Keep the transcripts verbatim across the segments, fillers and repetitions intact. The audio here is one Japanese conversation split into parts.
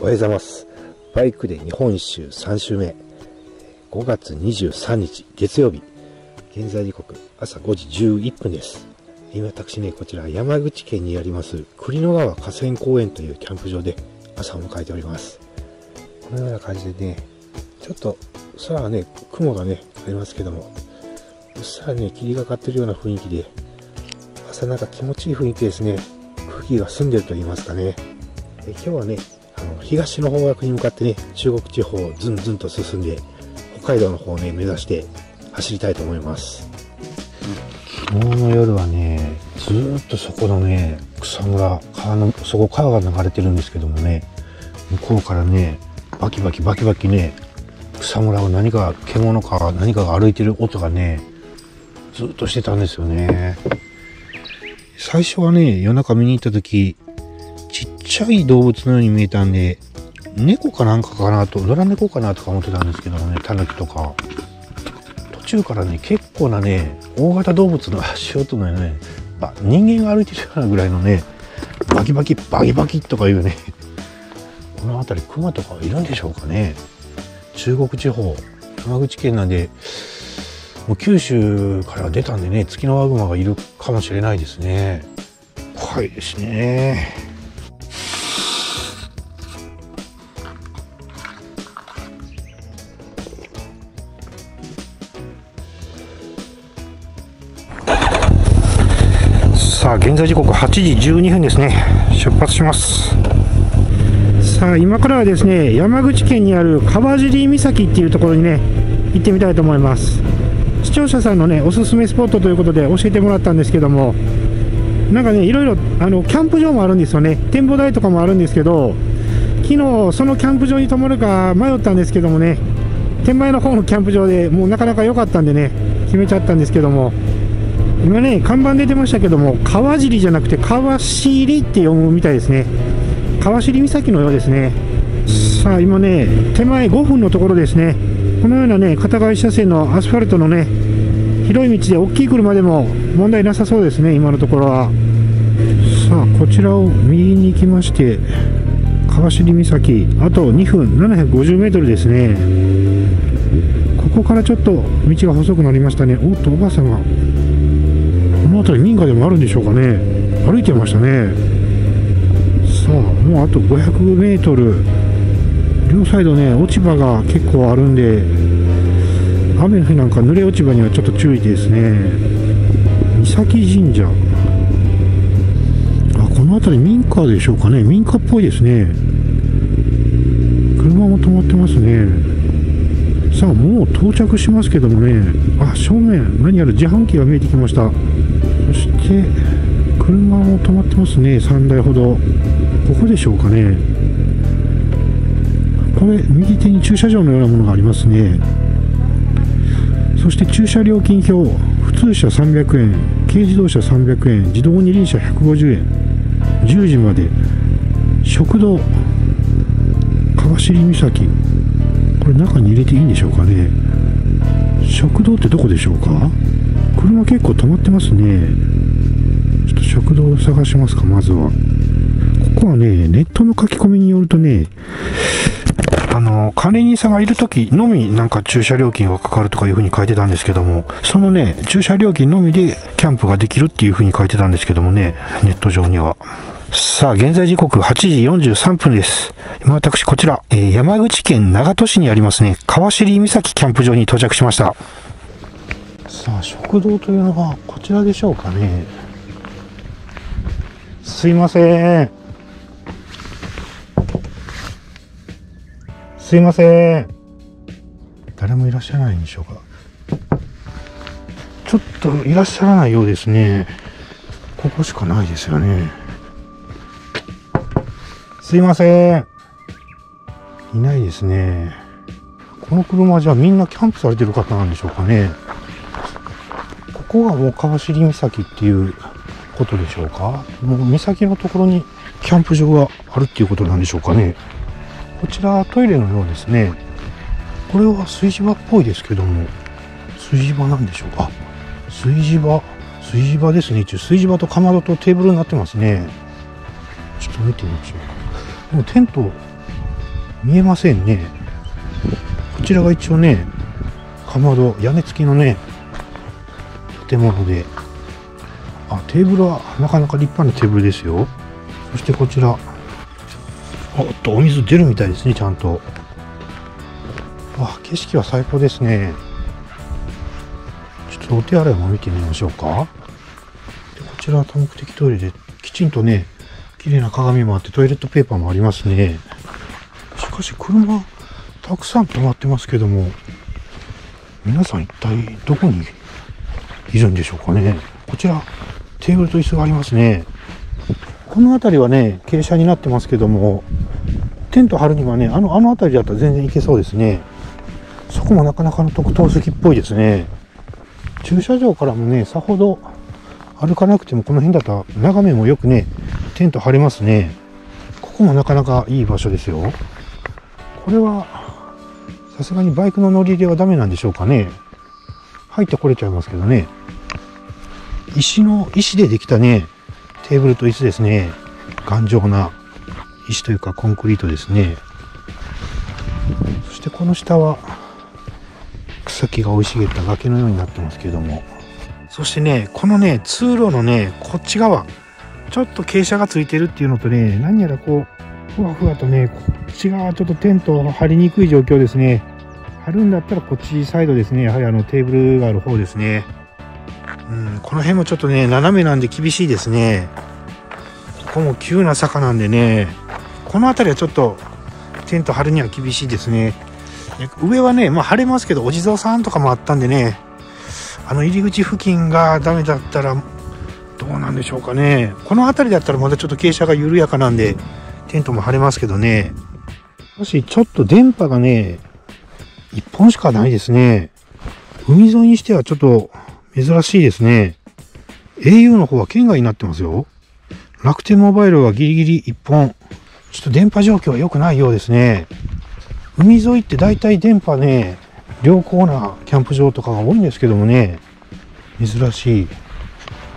おはようございます。バイクで日本一周さん週目、ごがつにじゅうさんにち月曜日、現在時刻朝ごじじゅういっぷんです。今私ね、こちら山口県にあります栗野川河川公園というキャンプ場で朝を迎えております。このような感じでね、ちょっと空はね、雲がねありますけども、うっすらね霧がかってるような雰囲気で、朝なんか気持ちいい雰囲気ですね。空気が澄んでると言いますかね。え今日はね、あの東の方角に向かってね、中国地方をずんずんと進んで北海道の方をね目指して走りたいと思います。昨日の夜はね、ずーっとそこのね草むら、川のそこ川が流れてるんですけどもね、向こうからねバキバキバキバキね、草むらを何か獣か何かが歩いてる音がねずっとしてたんですよね。最初はね、夜中見に行った時ちっちゃい動物のように見えたんで、猫かなんかかなと、野良猫かなとか思ってたんですけどもね、タヌキとか。途中からね結構なね大型動物の足音のようなね、あ、人間が歩いてるようなぐらいのね、バキバキバキバキとかいうねこの辺りクマとかいるんでしょうかね。中国地方、山口県なんで、もう九州から出たんでね、ツキノワグマがいるかもしれないですね。怖いですね。さあ、現在時刻はちじじゅうにふんですね。出発します。さあ、今からはですね、山口県にある川尻岬っていうところにね、行ってみたいと思います。視聴者さんのねおすすめスポットということで教えてもらったんですけども、なんかねいろいろあのキャンプ場もあるんですよね。展望台とかもあるんですけど、昨日そのキャンプ場に泊まるか迷ったんですけどもね、天満屋の方のキャンプ場でもうなかなか良かったんでね決めちゃったんですけども、今ね看板出てましたけども、川尻じゃなくて川尻って読むみたいですね。川尻岬のようですね。さあ今ね手前ごふんのところですね。このようなね片側いっしゃせんのアスファルトのね広い道で、大きい車でも問題なさそうですね、今のところは。さあこちらを右に行きまして、川尻岬あとにふん ななひゃくごじゅうメートル ですね。ここからちょっと道が細くなりましたね。おっと、おばあさんがこの辺り民家でもあるんでしょうかね、歩いてましたね。さあもうあと ごひゃくメートル、両サイドね落ち葉が結構あるんで、雨の日なんか濡れ落ち葉にはちょっと注意ですね。岬神社、あ、この辺り民家でしょうかね、民家っぽいですね。車も止まってますね。さあもう到着しますけどもね、あ、正面何やら自販機が見えてきました。そして車も止まってますね、さんだいほど。ここでしょうかね、これ右手に駐車場のようなものがありますね。そして駐車料金表、普通車さんびゃくえん、軽自動車さんびゃくえん、自動二輪車ひゃくごじゅうえん、じゅうじまで、食堂、川尻岬、これ中に入れていいんでしょうかね。食堂ってどこでしょうか。車結構止まってますね。ちょっと食堂を探しますか、まずは。ここはね、ネットの書き込みによるとね、あの管理人さんがいるときのみなんか駐車料金がかかるとかいうふうに書いてたんですけども、そのね駐車料金のみでキャンプができるっていうふうに書いてたんですけどもね、ネット上には。さあ現在時刻はちじよんじゅうさんぷんです。今私こちら、えー、山口県長門市にありますね川尻岬キャンプ場に到着しました。さあ食堂というのがこちらでしょうかね。すいませんすいません。誰もいらっしゃらないんでしょうか。ちょっといらっしゃらないようですね。ここしかないですよね。すいません。いないですね。この車はじゃあみんなキャンプされてる方なんでしょうかね。ここがもう川尻岬っていうことでしょうか。もう岬のところにキャンプ場があるっていうことなんでしょうかね。こちらトイレのようですね。これは炊事場っぽいですけども、炊事場なんでしょうか。炊事場、炊事場ですね。一応炊事場とかまどとテーブルになってますね。ちょっと見てみましょうか。でもテント見えませんね。こちらが一応ね、かまど、屋根付きのね、建物で、あ、テーブルはなかなか立派なテーブルですよ。そしてこちら、おっと、お水出るみたいですね、ちゃんと。わ、景色は最高ですね。ちょっとお手洗いも見てみましょうか。で、こちらは多目的トイレで、きちんとね、綺麗な鏡もあって、トイレットペーパーもありますね。しかし、車、たくさん止まってますけども、皆さん一体どこにいるんでしょうかね。こちら、テーブルと椅子がありますね。この辺りはね、傾斜になってますけども、テント張るにはね、あの、あの辺りだったら全然行けそうですね。そこもなかなかの特等席っぽいですね。駐車場からもね、さほど歩かなくても、この辺だったら眺めもよくね、テント張れますね。ここもなかなかいい場所ですよ。これは、さすがにバイクの乗り入れはダメなんでしょうかね。入ってこれちゃいますけどね。石の、石でできたね、テーブルと椅子ですね。頑丈な石というかコンクリートですね。そしてこの下は草木が生い茂った崖のようになってますけども、そしてね、このね、通路のね、こっち側ちょっと傾斜がついてるっていうのとね、何やらこうふわふわとね、こっち側ちょっとテントを張りにくい状況ですね。張るんだったらこっちサイドですね。やはりあのテーブルがある方ですね。うん、この辺もちょっとね、斜めなんで厳しいですね。ここも急な坂なんでね、この辺りはちょっとテント張るには厳しいですね。上はね、まあ張れますけど、お地蔵さんとかもあったんでね、あの入り口付近がダメだったらどうなんでしょうかね。この辺りだったらまだちょっと傾斜が緩やかなんで、テントも張れますけどね。もしちょっと電波がね、いっぽんしかないですね。海沿いにしてはちょっと珍しいですね。au の方は県外になってますよ。楽天モバイルはギリギリいっぽん。ちょっと電波状況は良くないようですね。海沿いって大体電波ね、良好なキャンプ場とかが多いんですけどもね、珍しい。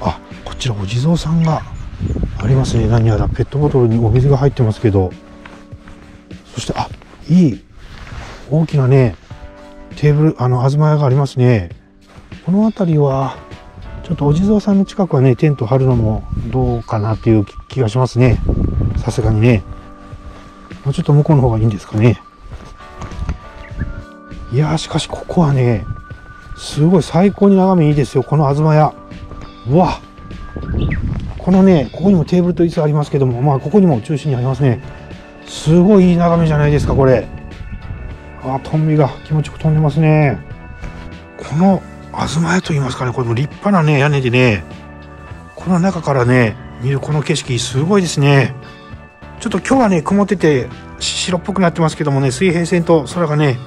あ、こちらお地蔵さんがありますね。何やらペットボトルにお水が入ってますけど。そして、あ、いい大きなね、テーブル、あの、あずまやがありますね。この辺りは、ちょっとお地蔵さんの近くはね、テント張るのもどうかなっていう気がしますね。さすがにね。もうちょっと向こうの方がいいんですかね。いやー、しかしここはね、すごい最高に眺めいいですよ。このあずまや。うわ、このね、ここにもテーブルと椅子ありますけども、まあ、ここにも中心にありますね。すごいいい眺めじゃないですか、これ。あー、トンビが気持ちよく飛んでますね。この、あずまやと言いますかね、これも立派なね、屋根でね、この中からね、見るこの景色、すごいですね。ちょっと今日はね、曇ってて、白っぽくなってますけどもね、水平線と空がね、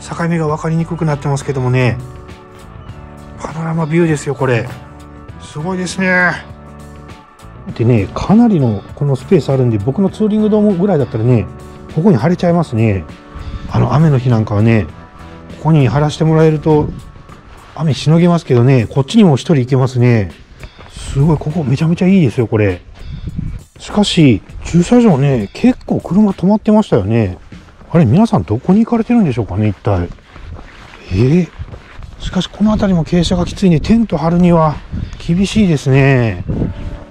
境目が分かりにくくなってますけどもね、パノラマビューですよ、これ。すごいですね。でね、かなりのこのスペースあるんで、僕のツーリングドームぐらいだったらね、ここに張れちゃいますね。あの、雨の日なんかはね、ここに張らせてもらえると、雨しのげますけどね、こっちにも一人行けますね。すごい、ここめちゃめちゃいいですよ、これ。しかし、駐車場ね、結構車止まってましたよね。あれ、皆さんどこに行かれてるんでしょうかね、一体。えー、しかし、この辺りも傾斜がきついんで、テント張るには厳しいですね。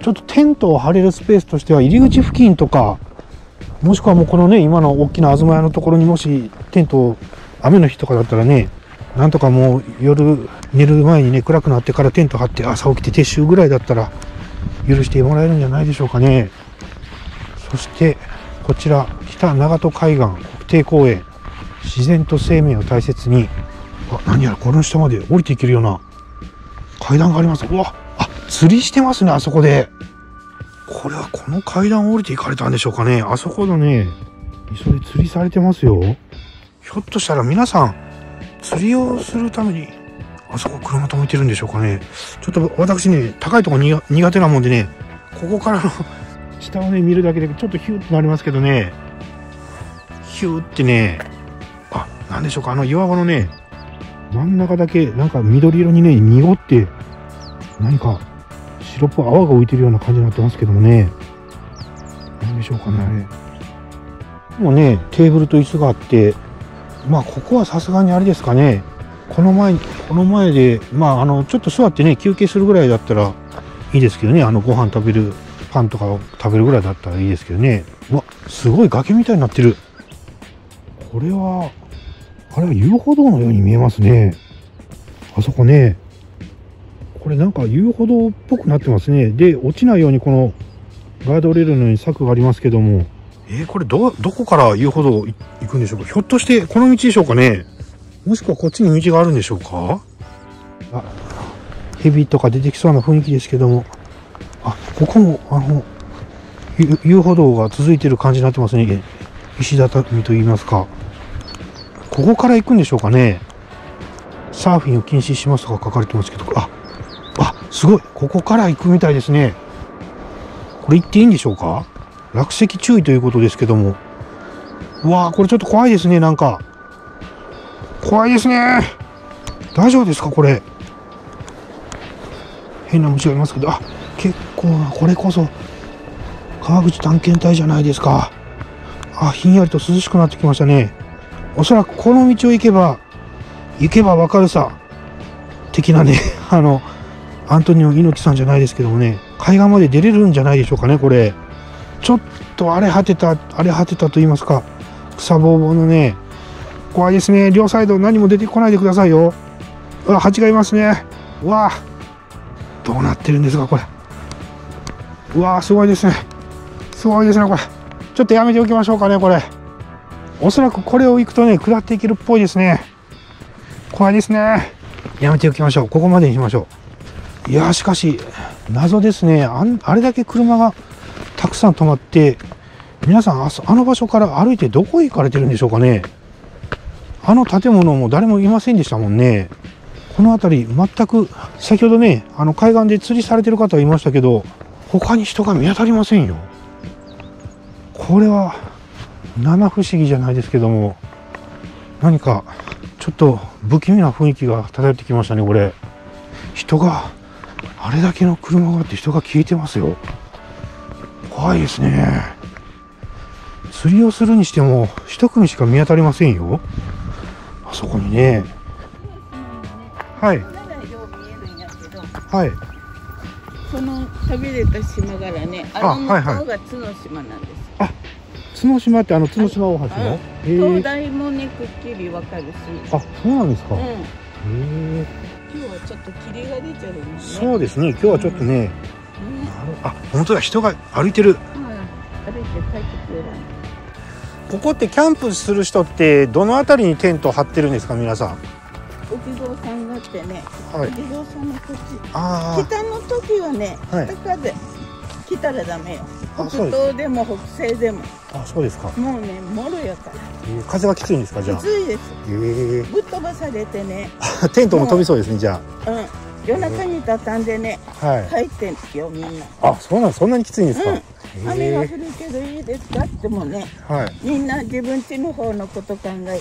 ちょっとテントを張れるスペースとしては、入り口付近とか、もしくはもうこのね、今の大きなあずまやのところにもし、テントを、雨の日とかだったらね、なんとかもう夜寝る前にね、暗くなってからテント張って朝起きて撤収ぐらいだったら許してもらえるんじゃないでしょうかね。そしてこちら北長門海岸国定公園、自然と生命を大切に。あ、何やらこの下まで降りていけるような階段があります。うわ、あ、釣りしてますね、あそこで。これはこの階段を降りていかれたんでしょうかね。あそこのね、磯で釣りされてますよ。ひょっとしたら皆さん釣りをするために、あそこ車止めてるんでしょうかね。ちょっと私ね、高いところ苦手なもんでね、ここからの下をね、見るだけでちょっとヒューってなりますけどね、ヒューってね、あ、なんでしょうか、あの岩場のね、真ん中だけ、なんか緑色にね、濁って、何か白っぽい泡が浮いてるような感じになってますけどもね、なんでしょうかね、あれ。もねテーブルと椅子があって、まあここはさすがにあれですかね、この前この前でまああのちょっと座ってね休憩するぐらいだったらいいですけどね、あのご飯食べるパンとかを食べるぐらいだったらいいですけどね。うわすごい崖みたいになってる。これはあれは遊歩道のように見えますね。あそこね、これなんか遊歩道っぽくなってますね。で落ちないようにこのガードレールのように柵がありますけども、えー、これ ど, どこから遊歩道行くんでしょうか。ひょっとしてこの道でしょうかね、もしくはこっちに道があるんでしょうか。あ、蛇とか出てきそうな雰囲気ですけども、あ、ここもあの遊歩道が続いてる感じになってますね。石畳と言いますか、ここから行くんでしょうかね。サーフィンを禁止しますとか書かれてますけど、ああすごい、ここから行くみたいですね。これ行っていいんでしょうか。落石注意ということですけども、うわーこれちょっと怖いですね。なんか怖いですね。大丈夫ですかこれ。変な虫がいますけど、あ結構な、これこそ川口探検隊じゃないですか。あひんやりと涼しくなってきましたね。おそらくこの道を行けば行けばわかるさ的なねあのアントニオ猪木さんじゃないですけどもね、海岸まで出れるんじゃないでしょうかね。これちょっと荒れ果てた荒れ果てたと言いますか、草ぼうぼうのね、怖いですね。両サイド何も出てこないでくださいよ。うわ蜂がいますね。うわどうなってるんですかこれ。うわすごいですね、すごいですね。これちょっとやめておきましょうかね。これおそらくこれを行くとね下っていけるっぽいですね。怖いですね、やめておきましょう。ここまでにしましょう。いやーしかし謎ですね。 あ, あれだけ車がたくさん止まって、皆さん あ, あの場所から歩いてどこへ行かれてるんでしょうかね。あの建物も誰もいませんでしたもんね。この辺り全く、先ほどねあの海岸で釣りされてる方がいましたけど、他に人が見当たりませんよ。これは七不思議じゃないですけども、何かちょっと不気味な雰囲気が漂ってきましたね。これ人が、あれだけの車があって人が消えてますよ。怖いですね。釣りをするにしても一組しか見当たりませんよ、あそこにね。はいはい、その旅れた島からね、あの向こうが角島なんです。あ、角島ってあの角島大橋の灯台もねくっきりわかるし。あ、そうなんですか。へえ。今日はちょっと霧が出ちゃうんですね。そうですね、今日はちょっとね。あ、本当だ、人が歩いてる。歩いて帰ってくれない。ここってキャンプする人ってどのあたりにテント張ってるんですか皆さん。お地蔵さんがあってね、お地蔵さんのこっち、北の時はね北風来たらダメよ。北東でも北西でも。あ、そうですか。もうね、もろやから。風はきついんですか、じゃあ。きついです。ええ。ぶっ飛ばされてね。テントも飛びそうですね、じゃあ。うん。夜中に畳んでね、入ってんすよ、みんな。あ、そうなん、そんなにきついんですか。雨が降るけどいいですかってもね、みんな自分家の方のこと考え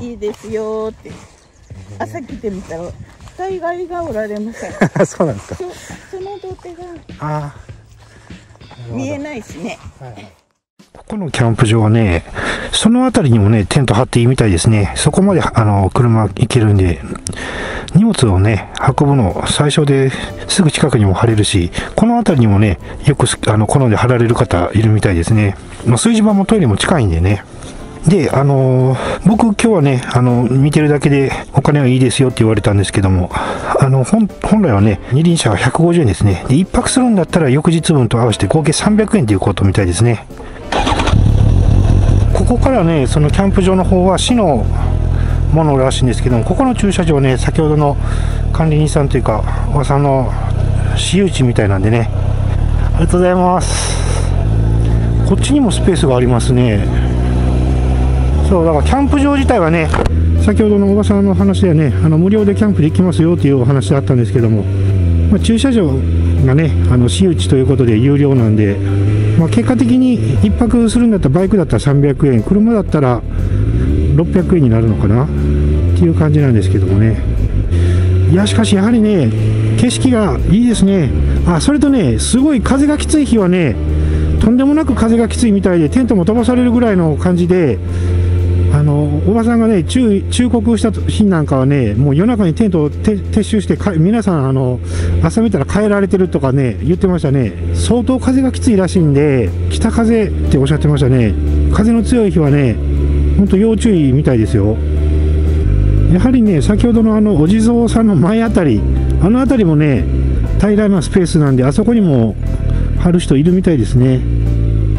て、いいですよって。朝来てみたら、大概がおられません。そうなんですか。その土手が。ああ。見えないしね。はい、ここのキャンプ場はね、その辺りにもねテント張っていいみたいですね。そこまであの車行けるんで、荷物をね運ぶの最初ですぐ近くにも張れるし、この辺りにもねよくあの好んで張られる方いるみたいですね。まあ、炊事場もトイレも近いんでね。で、あのー、僕今日はね、あのー、見てるだけでお金はいいですよって言われたんですけども、あの、本、本来はね、二輪車はひゃくごじゅうえんですね。で、一泊するんだったら翌日分と合わせて合計さんびゃくえんということみたいですね。ここからね、そのキャンプ場の方は市のものらしいんですけども、ここの駐車場ね、先ほどの管理人さんというか、おばさんの私有地みたいなんでね、ありがとうございます。こっちにもスペースがありますね。そうだからキャンプ場自体はね、先ほどのおばさんの話ではね、あの無料でキャンプできますよというお話だったんですけども、まあ、駐車場がねあの私有地ということで有料なんで、まあ、結果的にいっぱくするんだったらバイクだったらさんびゃくえん、車だったらろっぴゃくえんになるのかなっていう感じなんですけどもね。いやしかしやはりね景色がいいですね。あそれとねすごい風がきつい日はねとんでもなく風がきついみたいで、テントも飛ばされるぐらいの感じで、あのおばさんがね、忠告した日なんかはね、もう夜中にテントを撤収して、皆さんあの、朝見たら帰られてるとかね、言ってましたね。相当風がきついらしいんで、北風っておっしゃってましたね。風の強い日はね、本当要注意みたいですよ。やはりね、先ほどのあのお地蔵さんの前あたり、あのあたりもね、平らなスペースなんで、あそこにも貼る人いるみたいですね。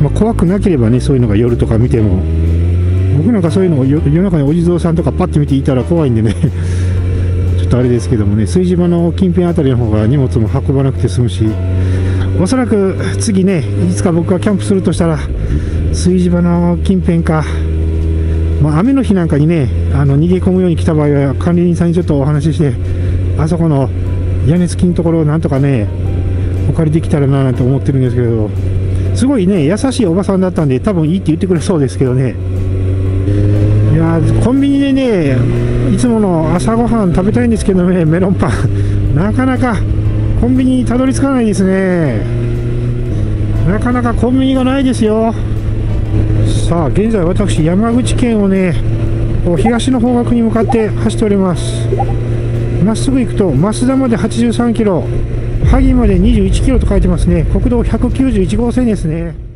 まあ、怖くなければね、そういうのが夜とか見ても。僕なんかそういうのを夜中にお地蔵さんとかパッて見ていたら怖いんでねちょっとあれですけどもね、炊事場の近辺あたりの方が荷物も運ばなくて済むし、おそらく次ね、いつか僕がキャンプするとしたら炊事場の近辺か、まあ、雨の日なんかにね、あの逃げ込むように来た場合は管理人さんにちょっとお話しして、あそこの屋根付きのところをなんとかねお借りできたらななんて思ってるんですけど、すごいね優しいおばさんだったんで、多分いいって言ってくれそうですけどね。いやー、コンビニでね、いつもの朝ごはん食べたいんですけどね、メロンパンなかなかコンビニにたどり着かないですね。なかなかコンビニがないですよ。さあ、現在私山口県をね、東の方角に向かって走っております。まっすぐ行くと増田まではちじゅうさんキロ、萩までにじゅういちキロと書いてますね。国道ひゃくきゅうじゅういち号線ですね。